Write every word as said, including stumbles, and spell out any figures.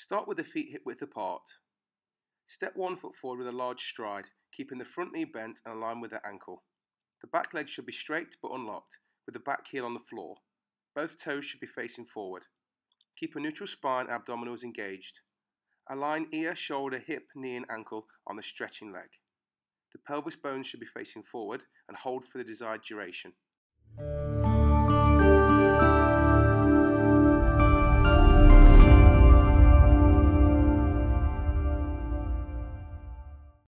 Start with the feet hip width apart. Step one foot forward with a large stride, keeping the front knee bent and aligned with the ankle. The back leg should be straight but unlocked, with the back heel on the floor. Both toes should be facing forward. Keep a neutral spine and abdominals engaged. Align ear, shoulder, hip, knee and ankle on the stretching leg. The pelvis bones should be facing forward and hold for the desired duration.